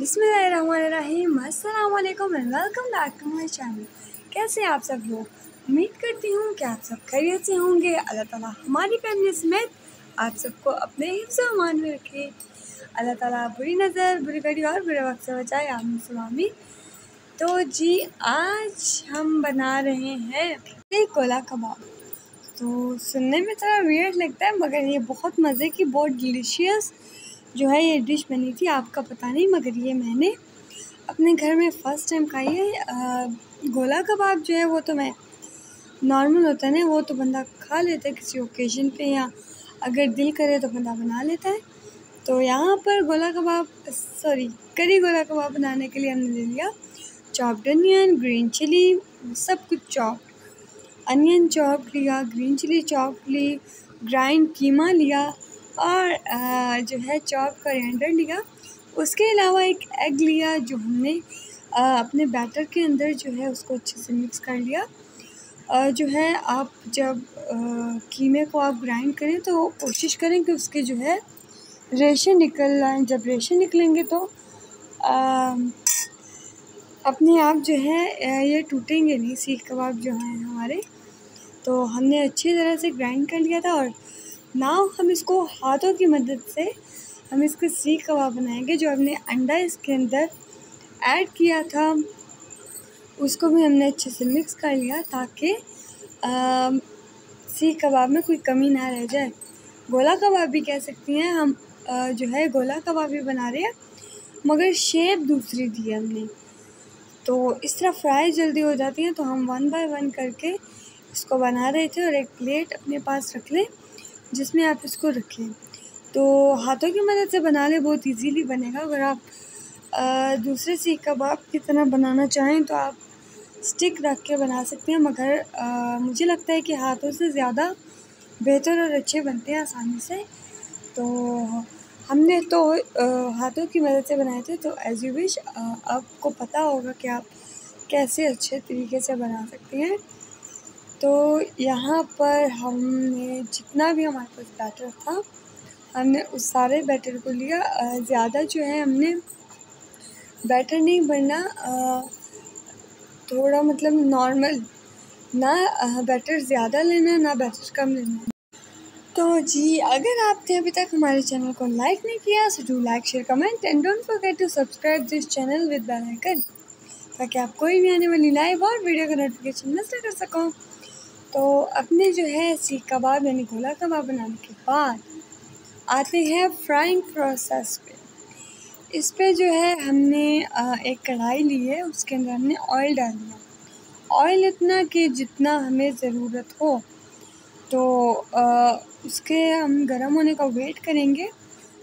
बिस्मिल्लाहिर्रहमानिर्रहीम, अस्सलाम वालेकुम and welcome back to my channel. कैसे आप सब लोग? उम्मीद करती हूँ कि आप सब खैरियत से होंगे। अल्लाह ताला हमारी फैमिली समेत आप सबको अपने हिफ्ज़ व अमान में रखे। अल्लाह ताला बुरी नज़र, बुरी घड़ी और बुरे वक्त से बचाए, आमीन सुम्मा आमीन। तो जी, आज हम बना रहे हैं एक कोला कबाब। तो सुनने में थोड़ा वियर्ड लगता है, मगर ये बहुत मज़े की, बहुत डिलीशियस जो है ये डिश बनी थी। आपका पता नहीं, मगर ये मैंने अपने घर में फ़र्स्ट टाइम खाई है। गोला कबाब जो है वो तो मैं नॉर्मल होता है ना, वो तो बंदा खा लेता है किसी ओकेजन पे, या अगर दिल करे तो बंदा बना लेता है। तो यहाँ पर गोला कबाब, सॉरी करी गोला कबाब बनाने के लिए हमने ले लिया चॉप्ड अनियन, ग्रीन चिली, सब कुछ चॉप्ड। अनियन चॉप लिया, ग्रीन चिली चॉप ली, ग्राइंड कीमा लिया और जो है चॉप कोरिएंडर लिया। उसके अलावा एक एग लिया जो हमने अपने बैटर के अंदर जो है उसको अच्छे से मिक्स कर लिया। जो है आप जब कीमे को आप ग्राइंड करें तो कोशिश करें कि उसके जो है रेशे निकल आएँ। जब रेशे निकलेंगे तो अपने आप जो है ये टूटेंगे नहीं सीख कबाब जो हैं हमारे। तो हमने अच्छी तरह से ग्राइंड कर लिया था और नाउ हम इसको हाथों की मदद से हम इसको सीख कबाब बनाएंगे। जो हमने अंडा इसके अंदर ऐड किया था उसको भी हमने अच्छे से मिक्स कर लिया ताकि सीख कबाब में कोई कमी ना रह जाए। गोला कबाब भी कह सकती हैं हम, जो है गोला कबाब भी बना रहे हैं मगर शेप दूसरी दी है हमने। तो इस तरह फ्राई जल्दी हो जाती हैं, तो हम वन बाय वन करके इसको बना रहे थे। और एक प्लेट अपने पास रख लें जिसमें आप इसको रखें, तो हाथों की मदद से बना लें, बहुत इजीली बनेगा। अगर आप दूसरे सीख कबाब की तरह बनाना चाहें तो आप स्टिक रख के बना सकते हैं, मगर मुझे लगता है कि हाथों से ज़्यादा बेहतर और अच्छे बनते हैं आसानी से। तो हमने तो हाथों की मदद से बनाए थे, तो एज़ यू विश आपको पता होगा कि आप कैसे अच्छे तरीके से बना सकते हैं। तो यहाँ पर हमने जितना भी हमारे पास बैटर था हमने उस सारे बैटर को लिया। ज़्यादा जो है हमने बैटर नहीं बनना, थोड़ा मतलब नॉर्मल, ना बैटर ज़्यादा लेना ना बैटर कम लेना। तो जी, अगर आपने अभी तक हमारे चैनल को लाइक नहीं किया so do like, share, comment and don't forget to subscribe this channel with bell icon, ताकि आप कोई भी आने वाली लाइव और वीडियो का नोटिफिकेशन मिस ना कर सको। तो अपने जो है सीख कबाब यानी गोला कबाब बनाने के बाद आते हैं फ्राइंग प्रोसेस पे। इस पे जो है हमने एक कढ़ाई ली है, उसके अंदर हमने ऑयल डाल दिया। ऑयल इतना कि जितना हमें ज़रूरत हो। तो उसके हम गर्म होने का वेट करेंगे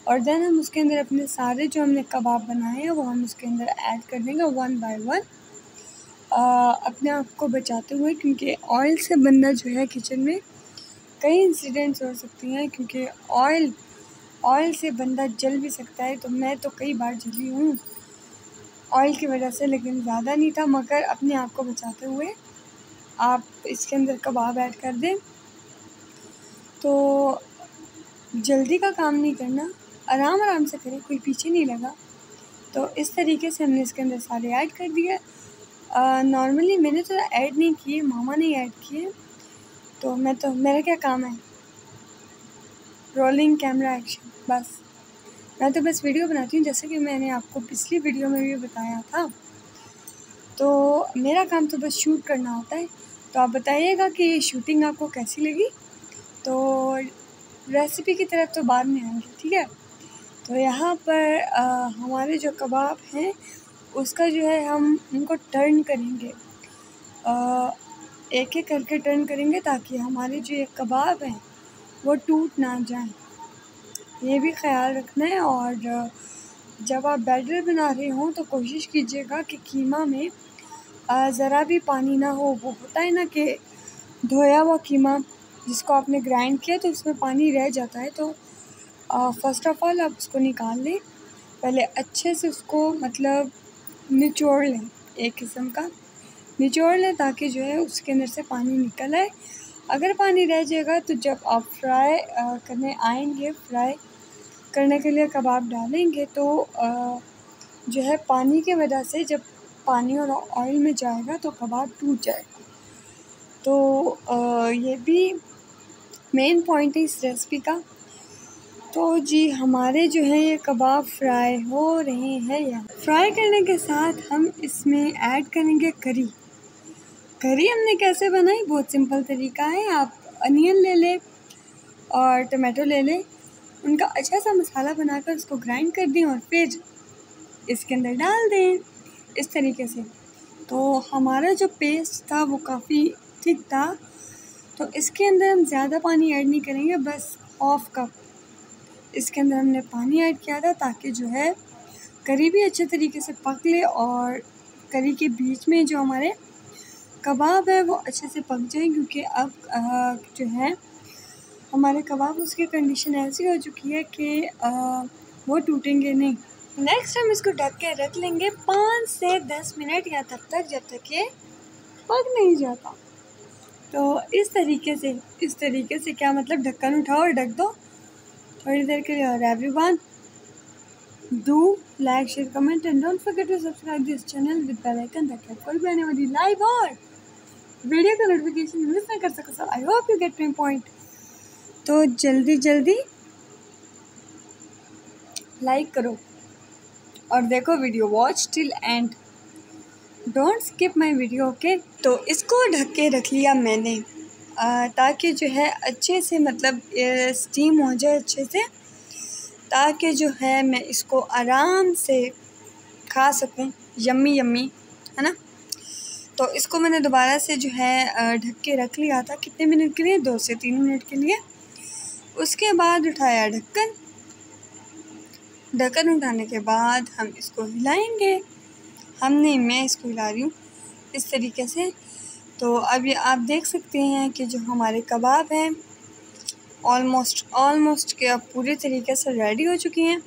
और देन हम उसके अंदर अपने सारे जो हमने कबाब बनाए हैं वो हम उसके अंदर ऐड कर देंगे वन बाय वन, अपने आप को बचाते हुए, क्योंकि ऑयल से बंदा जो है किचन में कई इंसिडेंट्स हो सकती हैं, क्योंकि ऑयल से बंदा जल भी सकता है। तो मैं तो कई बार जली हूँ ऑयल की वजह से, लेकिन ज़्यादा नहीं था, मगर अपने आप को बचाते हुए आप इसके अंदर कबाब ऐड कर दें। तो जल्दी का काम नहीं करना, आराम आराम से करें, कोई पीछे नहीं लगा। तो इस तरीके से हमने इसके अंदर सारे ऐड कर दिए। नॉर्मली मैंने तो ऐड नहीं किए, मामा ने ऐड किए, तो मैं तो, मेरा क्या काम है, रोलिंग कैमरा एक्शन, बस मैं तो बस वीडियो बनाती हूँ, जैसे कि मैंने आपको पिछली वीडियो में भी बताया था। तो मेरा काम तो बस शूट करना होता है। तो आप बताइएगा कि ये शूटिंग आपको कैसी लगी, तो रेसिपी की तरफ तो बाद में आएंगे, ठीक है। तो यहाँ पर हमारे जो कबाब हैं उसका जो है हम उनको टर्न करेंगे, एक एक करके टर्न करेंगे ताकि हमारे जो ये कबाब हैं वो टूट ना जाएं, ये भी ख्याल रखना है। और जब आप बैटर बना रहे हों तो कोशिश कीजिएगा कि कीमा में ज़रा भी पानी ना हो। वो होता है ना कि धोया हुआ कीमा जिसको आपने ग्राइंड किया तो उसमें पानी रह जाता है। तो फ़र्स्ट ऑफ ऑल आप उसको निकाल लें, पहले अच्छे से उसको मतलब निचोड़ लें, एक किस्म का निचोड़ लें ताकि जो है उसके अंदर से पानी निकल आए। अगर पानी रह जाएगा तो जब आप फ्राई करने आएंगे, फ्राई करने के लिए कबाब डालेंगे, तो जो है पानी के वजह से जब पानी और ऑयल में जाएगा तो कबाब टूट जाएगा। तो ये भी मेन पॉइंट है इस रेसिपी का। तो जी हमारे जो है ये कबाब फ्राई हो रहे हैं। यहाँ फ्राई करने के साथ हम इसमें ऐड करेंगे करी। करी हमने कैसे बनाई, बहुत सिंपल तरीका है। आप अनियन ले लें और टमाटो ले लें, उनका अच्छा सा मसाला बनाकर उसको ग्राइंड कर दें और फिर इसके अंदर डाल दें इस तरीके से। तो हमारा जो पेस्ट था वो काफ़ी थिक था, तो इसके अंदर हम ज़्यादा पानी ऐड नहीं करेंगे, बस हाफ कप इसके अंदर हमने पानी ऐड किया था ताकि जो है करी भी अच्छे तरीके से पक ले और करी के बीच में जो हमारे कबाब है वो अच्छे से पक जाए, क्योंकि अब जो है हमारे कबाब उसकी कंडीशन ऐसी हो चुकी है कि वो टूटेंगे नहीं। नेक्स्ट हम इसको ढक के रख लेंगे 5 से 10 मिनट या तब तक जब तक ये पक नहीं जाता। तो इस तरीके से क्या मतलब ढक्कन उठाओ और ढक दो थोड़ी देर के लिए। और everyone do like, share, comment and don't forget to subscribe this channel with bell icon ताकि कोई भी आने वाली लाइव और वीडियो का नोटिफिकेशन मिस ना कर सको। Sir I hope you get my point. तो जल्दी लाइक करो और देखो video, watch till end, don't skip my video, okay. तो इसको ढक के रख लिया मैंने ताकि जो है अच्छे से मतलब स्टीम हो जाए अच्छे से, ताकि जो है मैं इसको आराम से खा सकूं। यम्मी यम्मी है ना। तो इसको मैंने दोबारा से जो है ढक के रख लिया था, कितने मिनट के लिए, 2 से 3 मिनट के लिए। उसके बाद उठाया ढक्कन। ढक्कन उठाने के बाद हम इसको हिलाएंगे। मैं इसको हिला रही हूँ इस तरीके से। तो अब ये आप देख सकते हैं कि जो हमारे कबाब हैं ऑलमोस्ट के अब पूरे तरीके से रेडी हो चुकी हैं।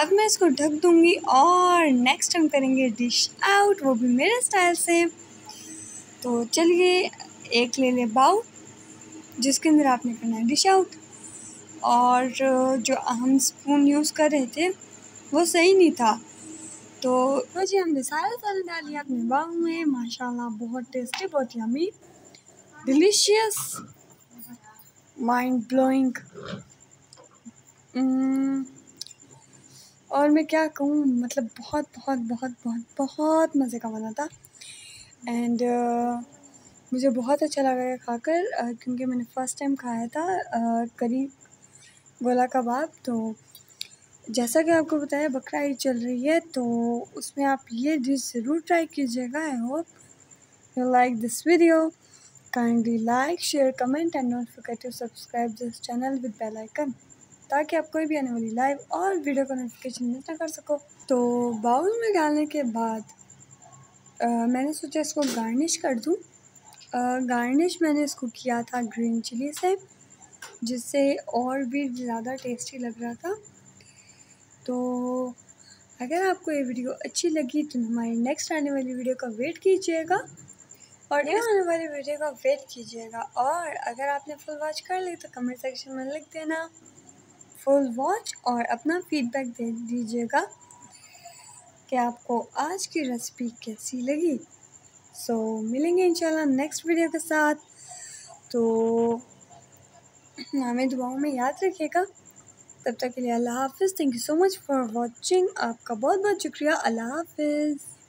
अब मैं इसको ढक दूंगी और नेक्स्ट हम करेंगे डिश आउट, वो भी मेरे स्टाइल से। तो चलिए एक ले लें बाउल जिसके अंदर आपने करना है डिश आउट। और जो हम स्पून यूज़ कर रहे थे वो सही नहीं था, तो जी हमने सारा डाल लिया अपने बाउल में। माशाल्लाह बहुत टेस्टी, बहुत यम्मी, डिलीशियस, माइंड ब्लोइंग। और मैं क्या कहूँ, मतलब बहुत बहुत बहुत बहुत बहुत मज़े का बना था। एंड मुझे बहुत अच्छा लगा खाकर क्योंकि मैंने फ़र्स्ट टाइम खाया था करी गोला कबाब। तो जैसा कि आपको बताया बकरा ईद चल रही है, तो उसमें आप ये डिश ज़रूर ट्राई कीजिएगा। I hope you like this video, kindly like, share, comment and don't forget to subscribe this channel with bell icon ताकि आप कोई भी आने वाली लाइव और वीडियो का नोटिफिकेशन मिस ना कर सको। तो बाउल में डालने के बाद मैंने सोचा इसको गार्निश कर दूँ। गार्निश मैंने इसको किया था ग्रीन चिली से, जिससे और भी ज़्यादा टेस्टी लग रहा था। तो अगर आपको ये वीडियो अच्छी लगी तो हमारी नेक्स्ट आने वाली वीडियो का वेट कीजिएगा और अगर आपने फुल वॉच कर ली तो कमेंट सेक्शन में लिख देना फुल वॉच और अपना फीडबैक दे दीजिएगा कि आपको आज की रेसिपी कैसी लगी। सो मिलेंगे इंशाल्लाह नेक्स्ट वीडियो के साथ। तो हमें दुआओं में याद रखिएगा। तब तक के लिए अल्लाह हाफिज़। Thank you so much for watching. आपका बहुत बहुत शुक्रिया। अल्लाह हाफिज़।